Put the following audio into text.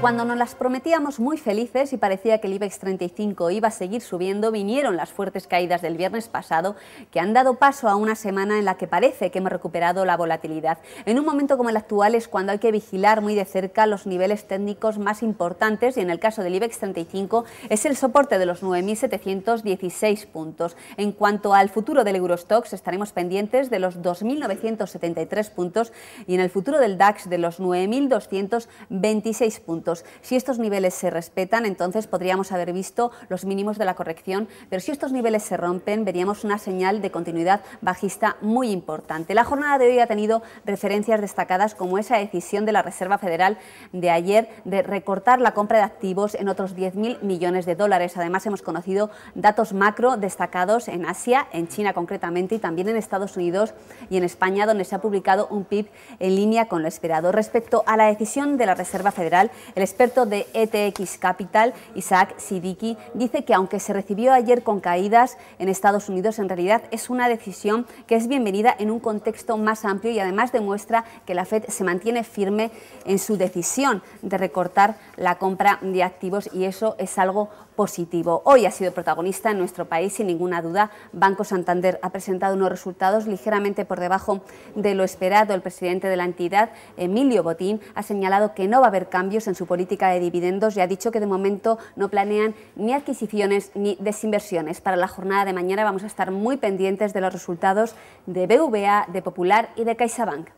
Cuando nos las prometíamos muy felices y parecía que el IBEX 35 iba a seguir subiendo, vinieron las fuertes caídas del viernes pasado que han dado paso a una semana en la que parece que hemos recuperado la volatilidad. En un momento como el actual es cuando hay que vigilar muy de cerca los niveles técnicos más importantes y en el caso del IBEX 35 es el soporte de los 9.716 puntos. En cuanto al futuro del Eurostox estaremos pendientes de los 2.973 puntos y en el futuro del DAX de los 9.226 puntos. Si estos niveles se respetan, entonces podríamos haber visto los mínimos de la corrección, pero si estos niveles se rompen, veríamos una señal de continuidad bajista muy importante. La jornada de hoy ha tenido referencias destacadas como esa decisión de la Reserva Federal de ayer de recortar la compra de activos en otros 10.000 millones de dólares. Además, hemos conocido datos macro destacados en Asia, en China concretamente, y también en Estados Unidos y en España, donde se ha publicado un PIB en línea con lo esperado. Respecto a la decisión de la Reserva Federal, el experto de ETX Capital, Isaac Sidiki, dice que aunque se recibió ayer con caídas en Estados Unidos, en realidad es una decisión que es bienvenida en un contexto más amplio y además demuestra que la Fed se mantiene firme en su decisión de recortar la compra de activos y eso es algo positivo. Hoy ha sido protagonista en nuestro país, sin ninguna duda. Banco Santander ha presentado unos resultados ligeramente por debajo de lo esperado. El presidente de la entidad, Emilio Botín, ha señalado que no va a haber cambios en su política de dividendos y ha dicho que de momento no planean ni adquisiciones ni desinversiones. Para la jornada de mañana vamos a estar muy pendientes de los resultados de BBVA, de Popular y de CaixaBank.